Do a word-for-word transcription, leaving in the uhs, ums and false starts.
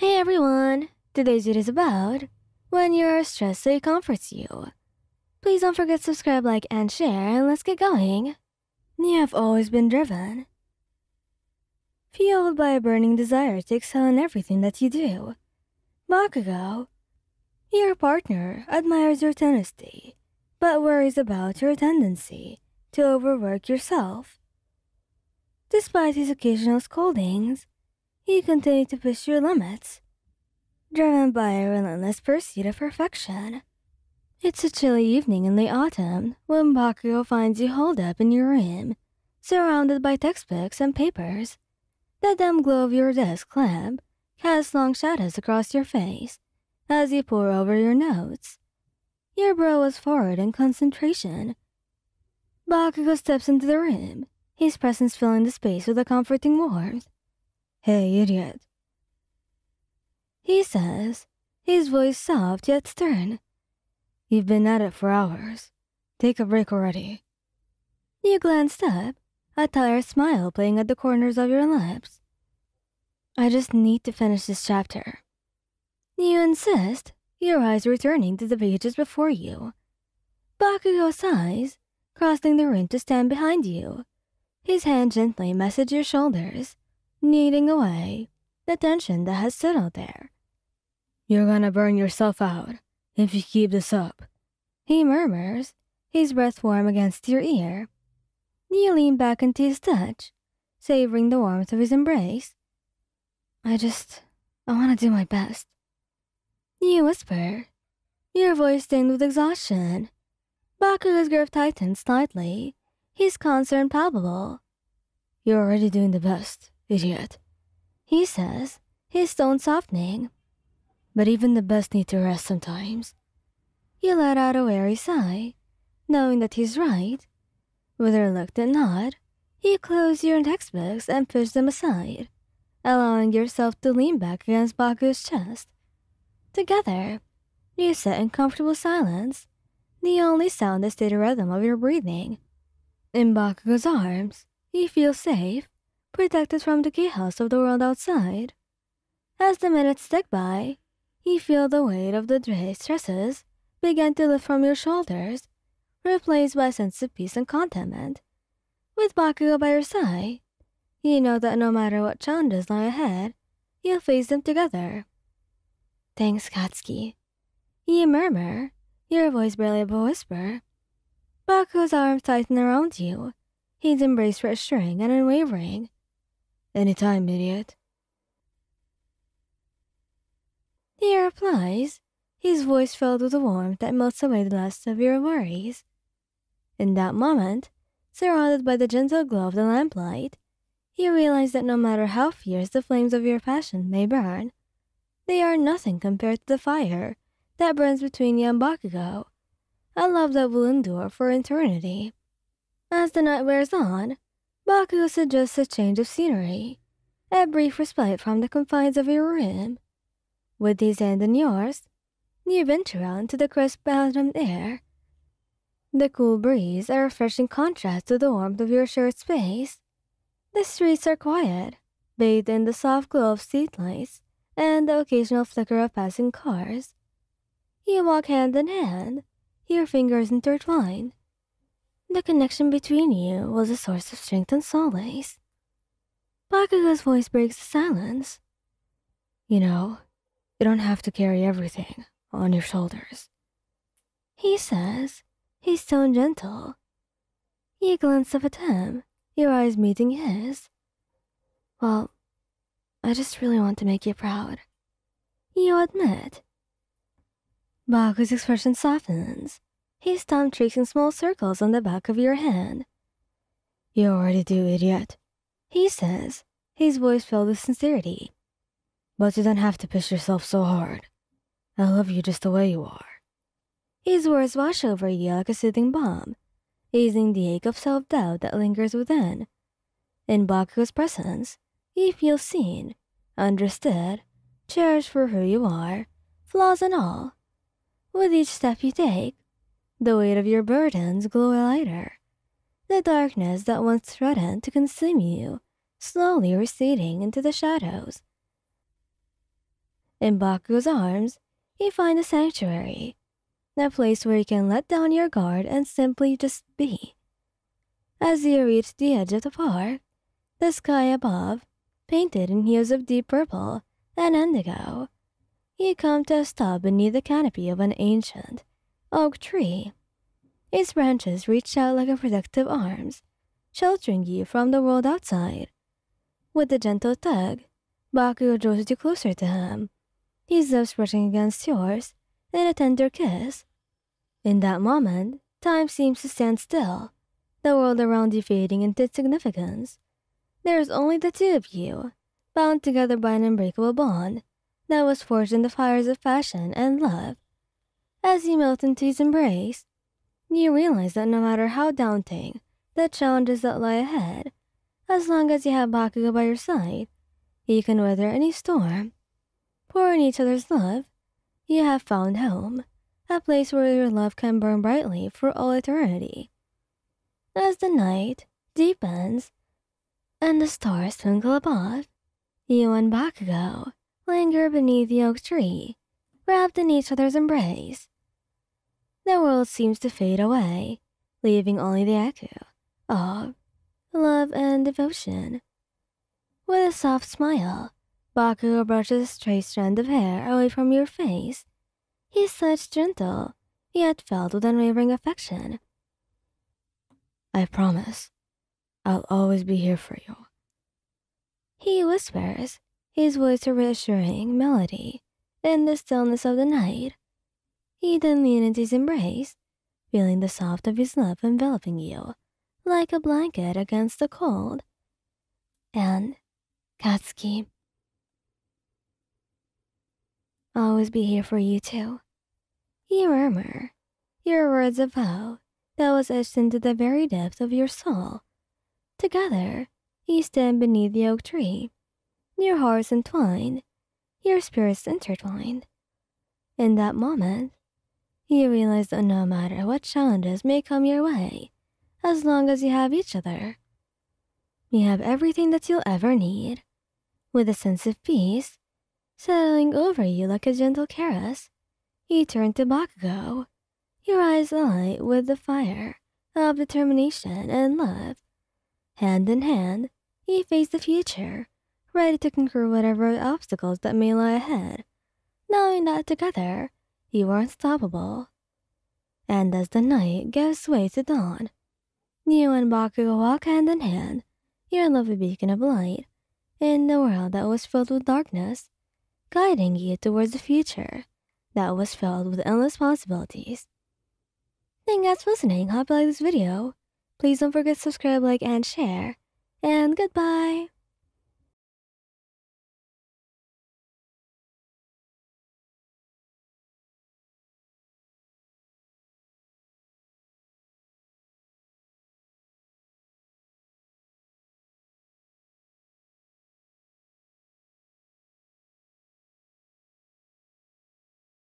Hey everyone! Today's video is about when you're stressed so it comforts you. Please don't forget to subscribe, like, and share, and let's get going! You have always been driven, fueled by a burning desire to excel in everything that you do. Bakugou, your partner, admires your tenacity, but worries about your tendency to overwork yourself. Despite his occasional scoldings, you continue to push your limits, driven by a relentless pursuit of perfection. It's a chilly evening in the autumn when Bakugou finds you holed up in your room, surrounded by textbooks and papers. The dim glow of your desk lamp casts long shadows across your face as you pore over your notes. Your brow was furrowed in concentration. Bakugou steps into the room, his presence filling the space with a comforting warmth. "Hey, idiot," he says, his voice soft yet stern. "You've been at it for hours. Take a break already." You glanced up, a tired smile playing at the corners of your lips. "I just need to finish this chapter." You insist, your eyes returning to the pages before you. Bakugou sighs, crossing the room to stand behind you. His hand gently massages your shoulders, kneading away the tension that has settled there. "You're gonna burn yourself out if you keep this up," he murmurs, his breath warm against your ear. You lean back into his touch, savoring the warmth of his embrace. I just, I wanna do my best," you whisper, your voice stained with exhaustion. Bakugou's grip tightens slightly, his concern palpable. "You're already doing the best, idiot," he says, his tone softening. "But even the best need to rest sometimes." You let out a weary sigh, knowing that he's right. With a reluctant nod, you close your textbooks and push them aside, allowing yourself to lean back against Bakugou's chest. Together, you sit in comfortable silence, the only sound the steady rhythm of your breathing. In Bakugou's arms, you feel safe, protected from the chaos of the world outside. As the minutes tick by, you feel the weight of the day's stresses begin to lift from your shoulders, replaced by a sense of peace and contentment. With Bakugou by your side, you know that no matter what challenges lie ahead, you'll face them together. "Thanks, Katsuki," you murmur, your voice barely a whisper. Bakugou's arms tighten around you, his embrace reassuring and unwavering. "Anytime, idiot," he replies, his voice filled with a warmth that melts away the last of your worries. In that moment, surrounded by the gentle glow of the lamplight, you realize that no matter how fierce the flames of your passion may burn, they are nothing compared to the fire that burns between you and Bakugou, a love that will endure for eternity. As the night wears on, Bakugou suggests a change of scenery, a brief respite from the confines of your room. With his hand in yours, you venture out into the crisp autumn air. The cool breeze, a refreshing contrast to the warmth of your shared space. The streets are quiet, bathed in the soft glow of streetlights and the occasional flicker of passing cars. You walk hand in hand, your fingers intertwined. The connection between you was a source of strength and solace. Bakugou's voice breaks the silence. "You know, you don't have to carry everything on your shoulders," he says, his tone gentle. You glance up at him, your eyes meeting his. "Well, I just really want to make you proud," you admit. Bakugou's expression softens, his thumb tracing small circles on the back of your hand. "You already do, idiot," he says, his voice filled with sincerity. "But you don't have to push yourself so hard. I love you just the way you are." His words wash over you like a soothing balm, easing the ache of self-doubt that lingers within. In Bakugou's presence, you feel seen, understood, cherished for who you are, flaws and all. With each step you take, the weight of your burdens glow lighter, the darkness that once threatened to consume you slowly receding into the shadows. In Baku's arms, you find a sanctuary, a place where you can let down your guard and simply just be. As you reach the edge of the park, the sky above, painted in hues of deep purple and indigo, you come to a stop beneath the canopy of an ancient oak tree. Its branches reach out like a protective arms, sheltering you from the world outside. With a gentle tug, Bakugou draws you closer to him, his lips brushing against yours in a tender kiss. In that moment, time seems to stand still, the world around you fading into its significance. There is only the two of you, bound together by an unbreakable bond that was forged in the fires of passion and love. As you melt into his embrace, you realize that no matter how daunting the challenges that lie ahead, as long as you have Bakugou by your side, you can weather any storm. Pour in each other's love, you have found home, a place where your love can burn brightly for all eternity. As the night deepens and the stars twinkle above, you and Bakugou linger beneath the oak tree, wrapped in each other's embrace. The world seems to fade away, leaving only the echo of love and devotion. With a soft smile, Bakugou brushes a stray strand of hair away from your face. He is such gentle, yet filled with unwavering affection. "I promise, I'll always be here for you," he whispers, his voice a reassuring melody in the stillness of the night. You then lean into his embrace, feeling the soft of his love enveloping you like a blanket against the cold. And Katsuki, "I'll always be here for you too," you murmur, your words a vow that was etched into the very depth of your soul. Together, you stand beneath the oak tree, your hearts entwined, your spirits intertwined. In that moment, you realize that no matter what challenges may come your way, as long as you have each other, you have everything that you'll ever need. With a sense of peace settling over you like a gentle caress, you turn to Bakugou, your eyes alight with the fire of determination and love. Hand in hand, you face the future, ready to conquer whatever obstacles that may lie ahead, knowing that together, you are unstoppable. And as the night gives way to dawn, you and Bakugou walk hand in hand, your lovely beacon of light, in the world that was filled with darkness, guiding you towards the future that was filled with endless possibilities. Thank you guys for listening. Hope you like this video. Please don't forget to subscribe, like, and share. And goodbye!